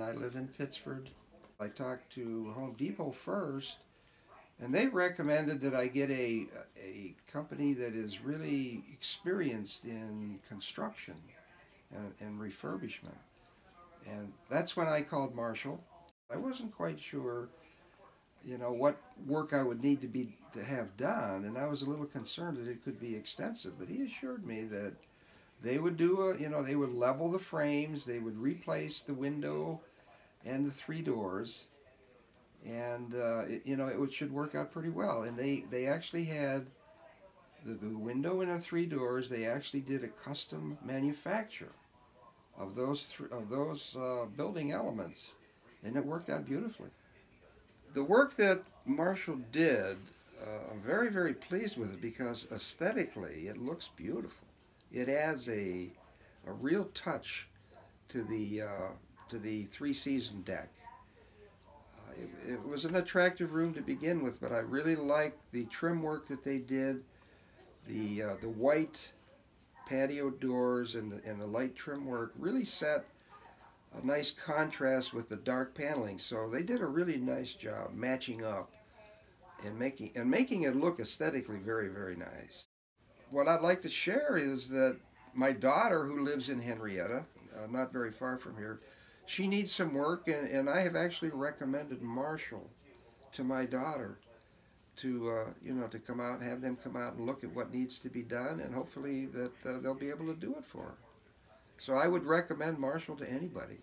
and I live in Pittsford. I talked to Home Depot first, and they recommended that I get a company that is really experienced in construction and refurbishment. And that's when I called Marshall. I wasn't quite sure, you know, what work I would need to have done, and I was a little concerned that it could be extensive, but he assured me that they would do they would level the frames, they would replace the window and the three doors, and it should work out pretty well. And they actually had the window and the three doors. They actually did a custom manufacture of those building elements, and it worked out beautifully. The work that Marshall did, I'm very, very pleased with it, because aesthetically it looks beautiful. It adds a real touch to the three-season deck. It was an attractive room to begin with, but I really liked the trim work that they did, the white patio doors and the light trim work really set a nice contrast with the dark paneling. So they did a really nice job matching up and making it look aesthetically very, very nice. What I'd like to share is that my daughter, who lives in Henrietta, not very far from here, she needs some work, and I have actually recommended Marshall to my daughter to come out and have them come out and look at what needs to be done, and hopefully that they'll be able to do it for her. So I would recommend Marshall to anybody.